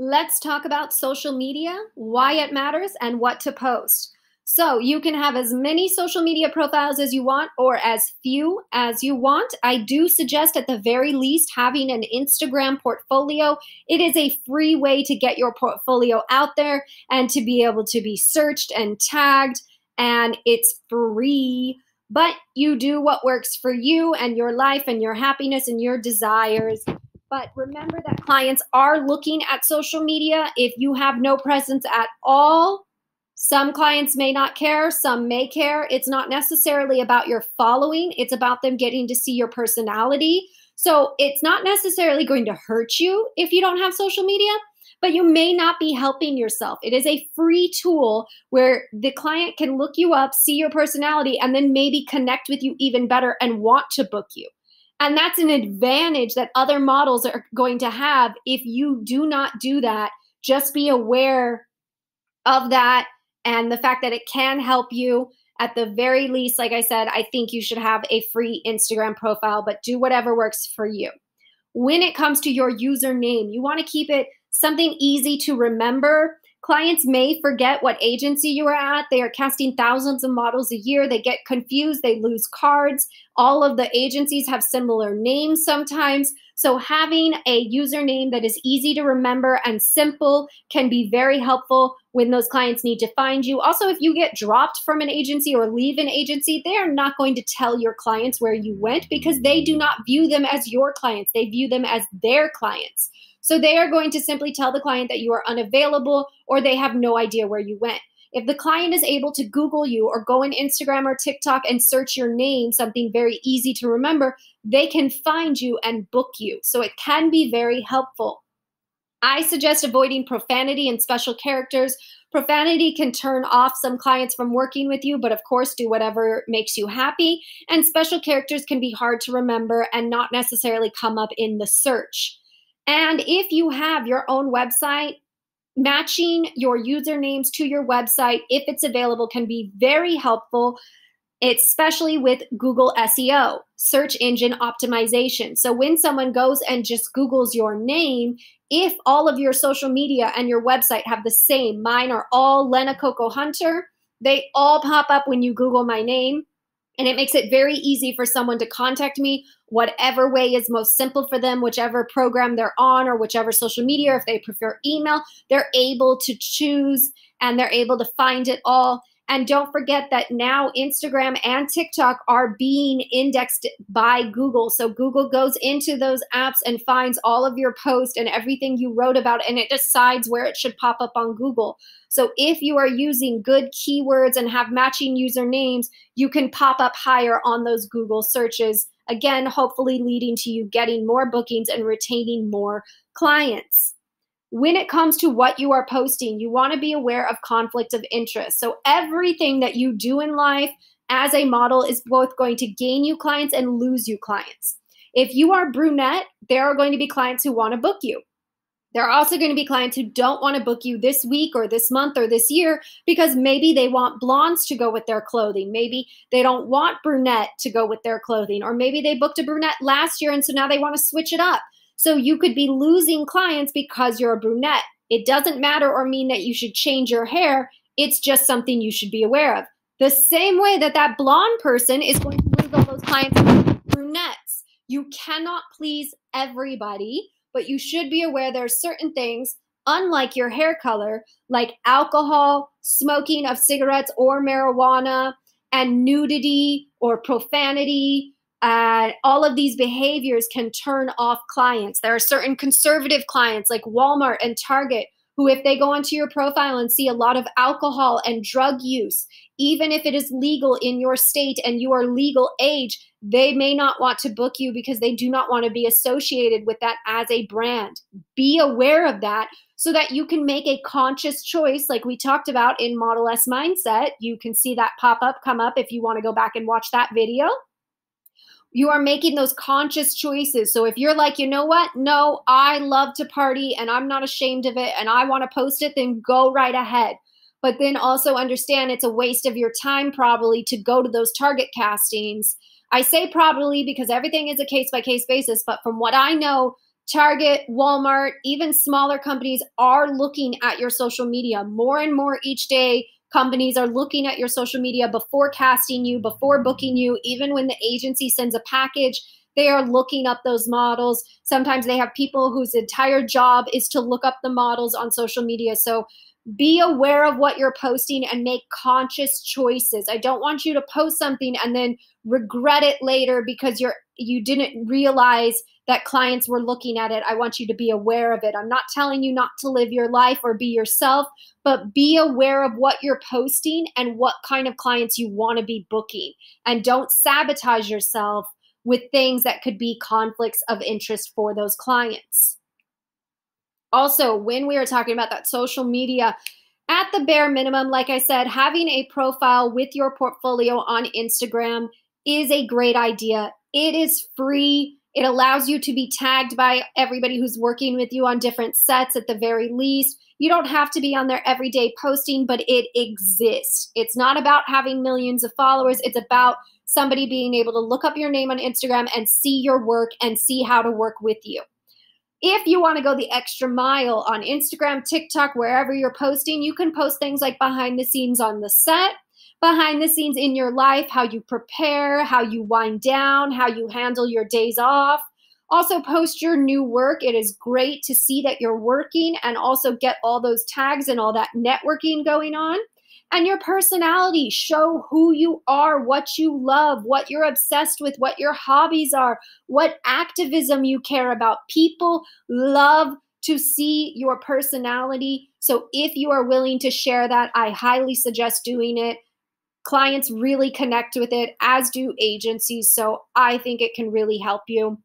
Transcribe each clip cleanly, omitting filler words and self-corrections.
Let's talk about social media, why it matters, and what to post. So you can have as many social media profiles as you want or as few as you want. I do suggest at the very least having an Instagram portfolio. It is a free way to get your portfolio out there and to be able to be searched and tagged, and it's free. But you do what works for you and your life and your happiness and your desires. But remember that clients are looking at social media. If you have no presence at all, some clients may not care, some may care. It's not necessarily about your following. It's about them getting to see your personality. So it's not necessarily going to hurt you if you don't have social media, but you may not be helping yourself. It is a free tool where the client can look you up, see your personality, and then maybe connect with you even better and want to book you. And that's an advantage that other models are going to have if you do not do that. Just be aware of that and the fact that it can help you. At the very least, like I said, I think you should have a free Instagram profile, but do whatever works for you. When it comes to your username, you want to keep it something easy to remember. Clients may forget what agency you are at. They are casting thousands of models a year. They get confused. They lose cards. All of the agencies have similar names sometimes. So having a username that is easy to remember and simple can be very helpful when those clients need to find you. Also, if you get dropped from an agency or leave an agency, they are not going to tell your clients where you went because they do not view them as your clients. They view them as their clients. So they are going to simply tell the client that you are unavailable or they have no idea where you went. If the client is able to Google you or go on Instagram or TikTok and search your name, something very easy to remember, they can find you and book you. So it can be very helpful. I suggest avoiding profanity and special characters. Profanity can turn off some clients from working with you, but of course, do whatever makes you happy. And special characters can be hard to remember and not necessarily come up in the search. And if you have your own website, matching your usernames to your website, if it's available, can be very helpful, especially with Google SEO, search engine optimization. So when someone goes and just Googles your name, if all of your social media and your website have the same, mine are all Lena Coco Hunter, they all pop up when you Google my name. And it makes it very easy for someone to contact me, whatever way is most simple for them, whichever program they're on or whichever social media, or if they prefer email, they're able to choose and they're able to find it all. And don't forget that now Instagram and TikTok are being indexed by Google. So Google goes into those apps and finds all of your posts and everything you wrote about, and it decides where it should pop up on Google. So if you are using good keywords and have matching usernames, you can pop up higher on those Google searches. Again, hopefully leading to you getting more bookings and retaining more clients. When it comes to what you are posting, you want to be aware of conflict of interest. So everything that you do in life as a model is both going to gain you clients and lose you clients. If you are brunette, there are going to be clients who want to book you. There are also going to be clients who don't want to book you this week or this month or this year because maybe they want blondes to go with their clothing. Maybe they don't want brunette to go with their clothing, or maybe they booked a brunette last year and so now they want to switch it up. So you could be losing clients because you're a brunette. It doesn't matter or mean that you should change your hair. It's just something you should be aware of. The same way that that blonde person is going to lose all those clients with brunettes. You cannot please everybody, but you should be aware there are certain things, unlike your hair color, like alcohol, smoking of cigarettes or marijuana, and nudity or profanity. All of these behaviors can turn off clients. There are certain conservative clients like Walmart and Target who, if they go onto your profile and see a lot of alcohol and drug use, even if it is legal in your state and you are legal age, they may not want to book you because they do not want to be associated with that as a brand. Be aware of that so that you can make a conscious choice like we talked about in Modelesque Mindset. You can see that pop up, come up if you want to go back and watch that video. You are making those conscious choices. So if you're like, you know what? No, I love to party and I'm not ashamed of it and I want to post it, then go right ahead. But then also understand it's a waste of your time probably to go to those Target castings. I say probably because everything is a case-by-case basis, but from what I know, Target, Walmart, even smaller companies are looking at your social media. More and more each day, companies are looking at your social media before casting you, before booking you. Even when the agency sends a package, they are looking up those models. Sometimes they have people whose entire job is to look up the models on social media. So be aware of what you're posting and make conscious choices. I don't want you to post something and then regret it later because you didn't realize that clients were looking at it. I want you to be aware of it. I'm not telling you not to live your life or be yourself, but be aware of what you're posting and what kind of clients you want to be booking. And don't sabotage yourself with things that could be conflicts of interest for those clients. Also, when we are talking about that social media, at the bare minimum, like I said, having a profile with your portfolio on Instagram is a great idea. It is free. It allows you to be tagged by everybody who's working with you on different sets at the very least. You don't have to be on their everyday posting, but it exists. It's not about having millions of followers. It's about somebody being able to look up your name on Instagram and see your work and see how to work with you. If you want to go the extra mile on Instagram, TikTok, wherever you're posting, you can post things like behind the scenes on the set, behind the scenes in your life, how you prepare, how you wind down, how you handle your days off. Also post your new work. It is great to see that you're working and also get all those tags and all that networking going on. And your personality, show who you are, what you love, what you're obsessed with, what your hobbies are, what activism you care about. People love to see your personality. So if you are willing to share that, I highly suggest doing it. Clients really connect with it, as do agencies. So I think it can really help you.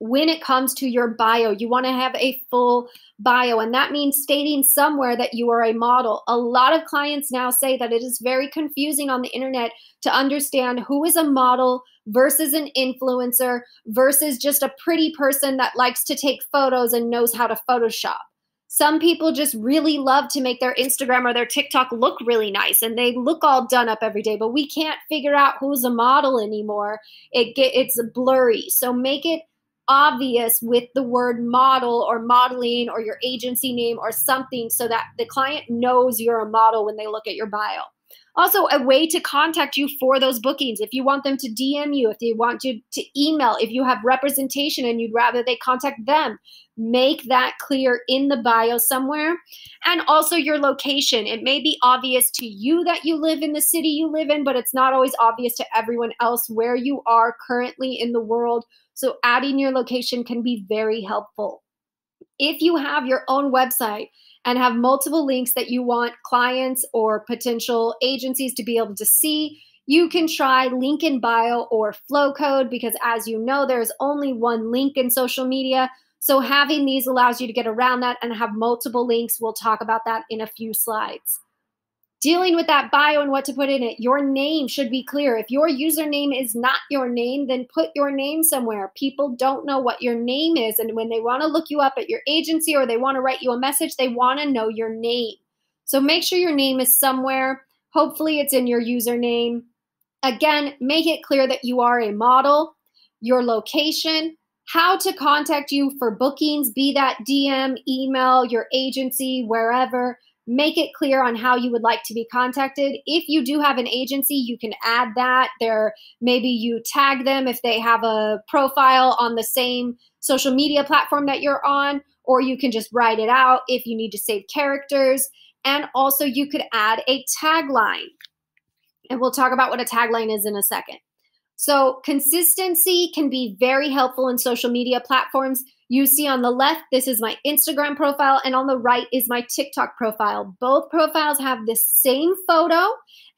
When it comes to your bio, you want to have a full bio, and that means stating somewhere that you are a model. A lot of clients now say that it is very confusing on the internet to understand who is a model versus an influencer versus just a pretty person that likes to take photos and knows how to Photoshop. Some people just really love to make their Instagram or their TikTok look really nice, and they look all done up every day, but we can't figure out who's a model anymore. It's blurry. So make it obvious with the word model or modeling or your agency name or something so that the client knows you're a model when they look at your bio. Also, a way to contact you for those bookings. If you want them to DM you, if they want you to email, if you have representation and you'd rather they contact them, make that clear in the bio somewhere. And also your location. It may be obvious to you that you live in the city you live in, but it's not always obvious to everyone else where you are currently in the world. So adding your location can be very helpful. If you have your own website and have multiple links that you want clients or potential agencies to be able to see, you can try link in bio or Flowcode, because as you know, there's only one link in social media. So having these allows you to get around that and have multiple links. We'll talk about that in a few slides. Dealing with that bio and what to put in it, your name should be clear. If your username is not your name, then put your name somewhere. People don't know what your name is, and when they want to look you up at your agency or they want to write you a message, they want to know your name. So make sure your name is somewhere. Hopefully it's in your username. Again, make it clear that you are a model, your location, how to contact you for bookings, be that DM, email, your agency, wherever. Make it clear on how you would like to be contacted. If you do have an agency, you can add that. Maybe you tag them if they have a profile on the same social media platform that you're on, or you can just write it out if you need to save characters. And also you could add a tagline. And we'll talk about what a tagline is in a second. So consistency can be very helpful in social media platforms. You see on the left, this is my Instagram profile, and on the right is my TikTok profile. Both profiles have the same photo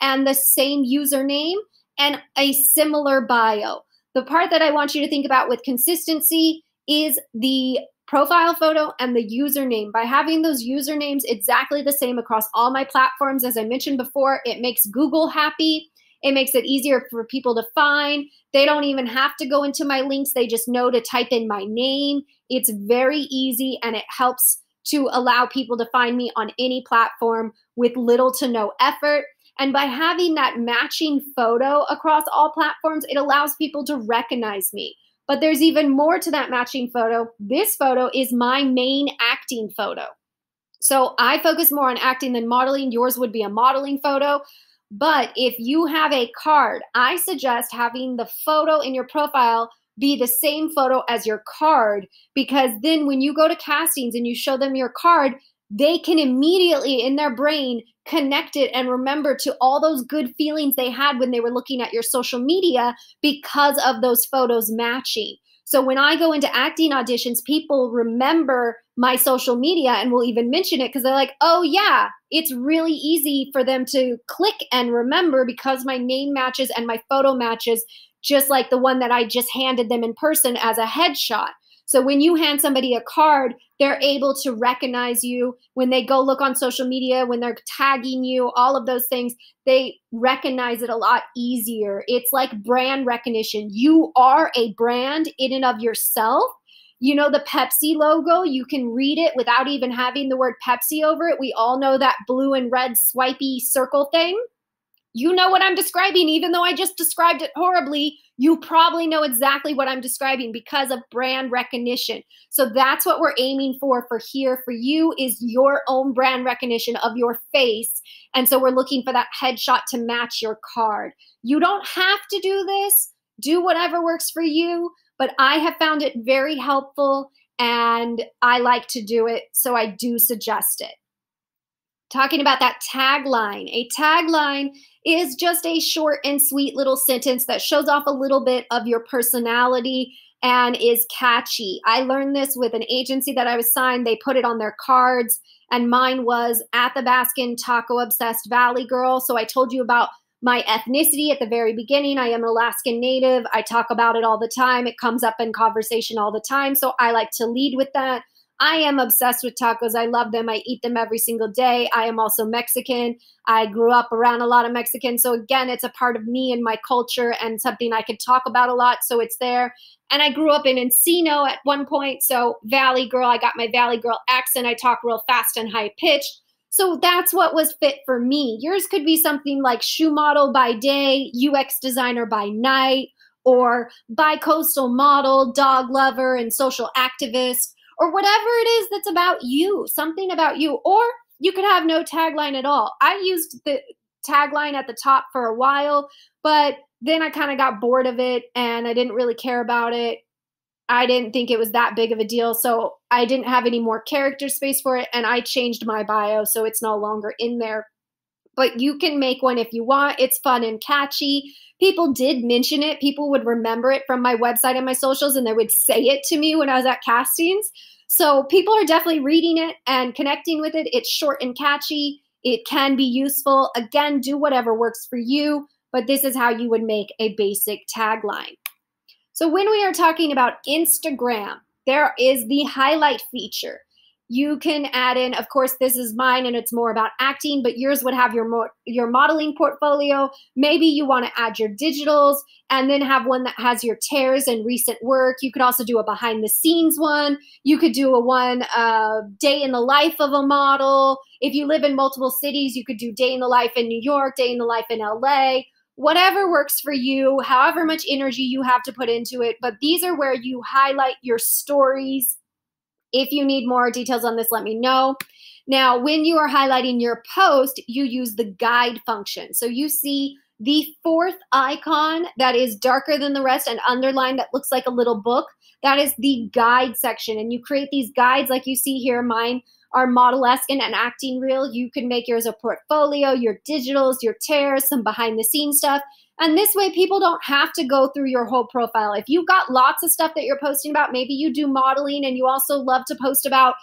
and the same username and a similar bio. The part that I want you to think about with consistency is the profile photo and the username. By having those usernames exactly the same across all my platforms, as I mentioned before, it makes Google happy. It makes it easier for people to find. They don't even have to go into my links. They just know to type in my name. It's very easy, and it helps to allow people to find me on any platform with little to no effort. And by having that matching photo across all platforms, it allows people to recognize me. But there's even more to that matching photo. This photo is my main acting photo. So I focus more on acting than modeling. Yours would be a modeling photo. But if you have a card, I suggest having the photo in your profile be the same photo as your card, because then when you go to castings and you show them your card, they can immediately in their brain connect it and remember to all those good feelings they had when they were looking at your social media because of those photos matching. So when I go into acting auditions, people remember my social media and will even mention it because they're like, oh yeah, it's really easy for them to click and remember because my name matches and my photo matches, just like the one that I just handed them in person as a headshot. So when you hand somebody a card, they're able to recognize you. When they go look on social media, when they're tagging you, all of those things, they recognize it a lot easier. It's like brand recognition. You are a brand in and of yourself. You know the Pepsi logo, you can read it without even having the word Pepsi over it. We all know that blue and red swipey circle thing. You know what I'm describing, even though I just described it horribly. You probably know exactly what I'm describing because of brand recognition. So that's what we're aiming for here for you is your own brand recognition of your face. And so we're looking for that headshot to match your card. You don't have to do this. Do whatever works for you. But I have found it very helpful and I like to do it. So I do suggest it. Talking about that tagline. A tagline is just a short and sweet little sentence that shows off a little bit of your personality and is catchy. I learned this with an agency that I was signed. They put it on their cards, and mine was Athabascan taco-obsessed Valley girl. So I told you about my ethnicity at the very beginning. I am an Alaskan Native. I talk about it all the time. It comes up in conversation all the time. So I like to lead with that. I am obsessed with tacos. I love them. I eat them every single day. I am also Mexican. I grew up around a lot of Mexicans. So again, it's a part of me and my culture and something I could talk about a lot. So it's there. And I grew up in Encino at one point. So Valley girl, I got my Valley girl accent. I talk real fast and high pitched. So that's what was fit for me. Yours could be something like shoe model by day, UX designer by night, or bi-coastal model, dog lover, and social activist. Or whatever it is that's about you, something about you. Or you could have no tagline at all. I used the tagline at the top for a while, but then I kind of got bored of it and I didn't really care about it. I didn't think it was that big of a deal, so I didn't have any more character space for it, and I changed my bio, so it's no longer in there. But you can make one if you want. It's fun and catchy. People did mention it. People would remember it from my website and my socials, and they would say it to me when I was at castings. So people are definitely reading it and connecting with it. It's short and catchy. It can be useful. Again, do whatever works for you, but this is how you would make a basic tagline. So when we are talking about Instagram, there is the highlight feature. You can add in, of course, this is mine and it's more about acting, but yours would have your modeling portfolio. Maybe you want to add your digitals and then have one that has your tears and recent work. You could also do a behind the scenes one. You could do a one day in the life of a model. If you live in multiple cities, you could do day in the life in New York, day in the life in LA, whatever works for you, however much energy you have to put into it. But these are where you highlight your stories. If you need more details on this, let me know. Now, when you are highlighting your post, you use the guide function. So you see the fourth icon that is darker than the rest and underlined that looks like a little book. That is the guide section. And you create these guides like you see here. Mine are Modelesque and an acting reel. You can make yours a portfolio, your digitals, your tears, some behind the scenes stuff. And this way, people don't have to go through your whole profile. If you've got lots of stuff that you're posting about, maybe you do modeling and you also love to post about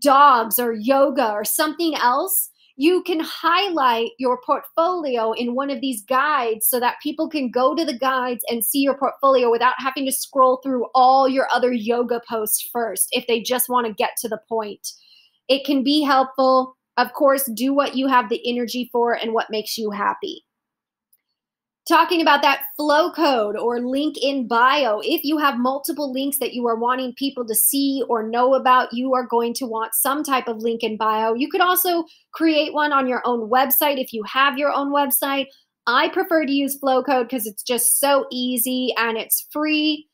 dogs or yoga or something else, you can highlight your portfolio in one of these guides so that people can go to the guides and see your portfolio without having to scroll through all your other yoga posts first if they just want to get to the point. It can be helpful. Of course, do what you have the energy for and what makes you happy. Talking about that flow code or link in bio, if you have multiple links that you are wanting people to see or know about, you are going to want some type of link in bio. You could also create one on your own website if you have your own website. I prefer to use Flowcode because it's just so easy and it's free.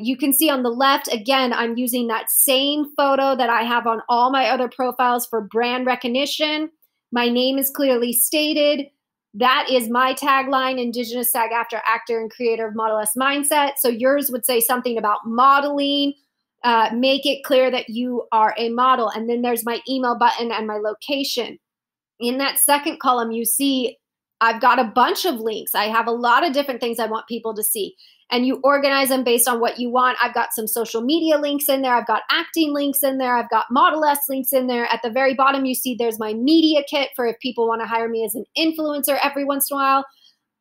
You can see on the left, again, I'm using that same photo that I have on all my other profiles for brand recognition. My name is clearly stated. That is my tagline, Indigenous SAG-AFTRA Actor and Creator of Modelesque Mindset. So yours would say something about modeling. Make it clear that you are a model. And then there's my email button and my location. In that second column, you see I've got a bunch of links. I have a lot of different things I want people to see. And you organize them based on what you want. I've got some social media links in there. I've got acting links in there. I've got Modelesque links in there. At the very bottom, you see there's my media kit for if people want to hire me as an influencer every once in a while.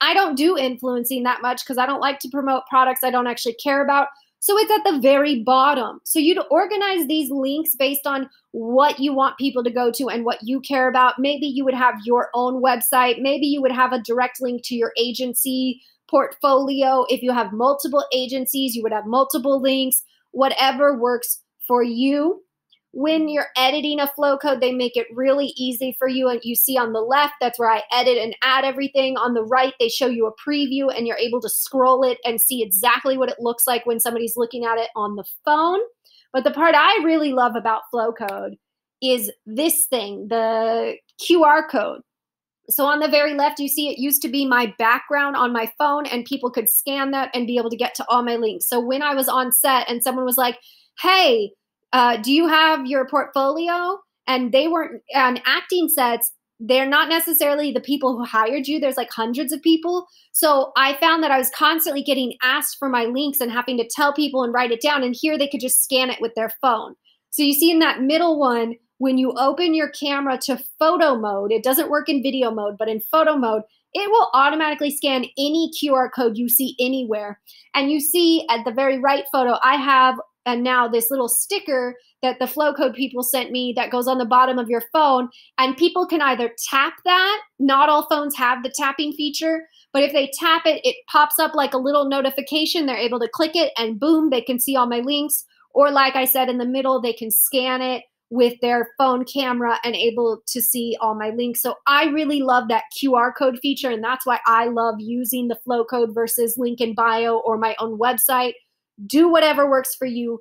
I don't do influencing that much because I don't like to promote products I don't actually care about. So it's at the very bottom. So you'd organize these links based on what you want people to go to and what you care about. Maybe you would have your own website. Maybe you would have a direct link to your agency portfolio. If you have multiple agencies, you would have multiple links, whatever works for you. When you're editing a flow code, they make it really easy for you. And you see on the left, that's where I edit and add everything. On the right, they show you a preview and you're able to scroll it and see exactly what it looks like when somebody's looking at it on the phone. But the part I really love about flow code is this thing, the QR code. So on the very left, you see it used to be my background on my phone and people could scan that and be able to get to all my links. So when I was on set and someone was like, hey, do you have your portfolio? And they weren't on acting sets. They're not necessarily the people who hired you. There's like hundreds of people. So I found that I was constantly getting asked for my links and having to tell people and write it down. And here they could just scan it with their phone. So you see in that middle one, when you open your camera to photo mode, it doesn't work in video mode, but in photo mode, it will automatically scan any QR code you see anywhere. And you see at the very right photo, I have now this little sticker that the Flowcode people sent me that goes on the bottom of your phone. And people can either tap that. Not all phones have the tapping feature, but if they tap it, it pops up like a little notification. They're able to click it and boom, they can see all my links. Or like I said, in the middle, they can scan it with their phone camera and able to see all my links. So I really love that QR code feature, and that's why I love using the Flowcode versus link in bio or my own website. Do whatever works for you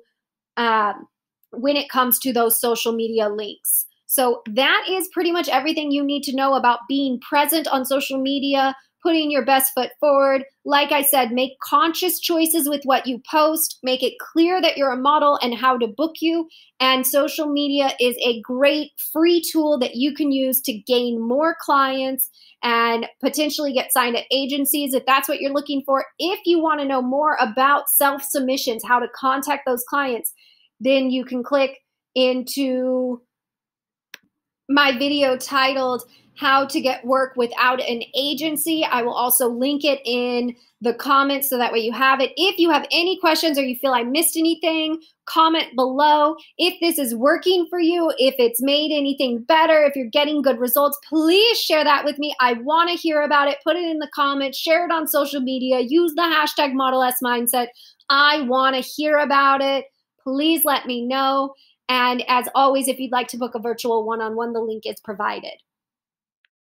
when it comes to those social media links. So that is pretty much everything you need to know about being present on social media, putting your best foot forward. Like I said, make conscious choices with what you post, make it clear that you're a model and how to book you. And social media is a great free tool that you can use to gain more clients and potentially get signed at agencies if that's what you're looking for. If you want to know more about self-submissions, how to contact those clients, then you can click into my video titled How to Get Work Without an Agency. I will also link it in the comments so that way you have it. If you have any questions or you feel I missed anything, comment below. If this is working for you, if it's made anything better, if you're getting good results, please share that with me. I want to hear about it. Put it in the comments, share it on social media, use the hashtag Modelesque Mindset. I want to hear about it. Please let me know. And as always, if you'd like to book a virtual one-on-one, the link is provided.